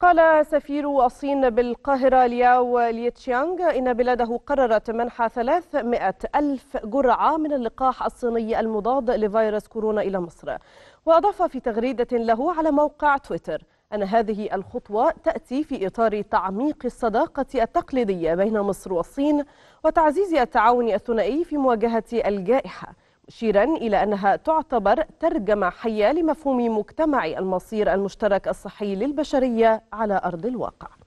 قال سفير الصين بالقاهرة لياو ليتشيانغ إن بلاده قررت منح 300 ألف جرعة من اللقاح الصيني المضاد لفيروس كورونا إلى مصر. وأضاف في تغريدة له على موقع تويتر أن هذه الخطوة تأتي في إطار تعميق الصداقة التقليدية بين مصر والصين وتعزيز التعاون الثنائي في مواجهة الجائحة، مشيرا إلى أنها تعتبر ترجمة حية لمفهوم مجتمع المصير المشترك الصحي للبشرية على أرض الواقع.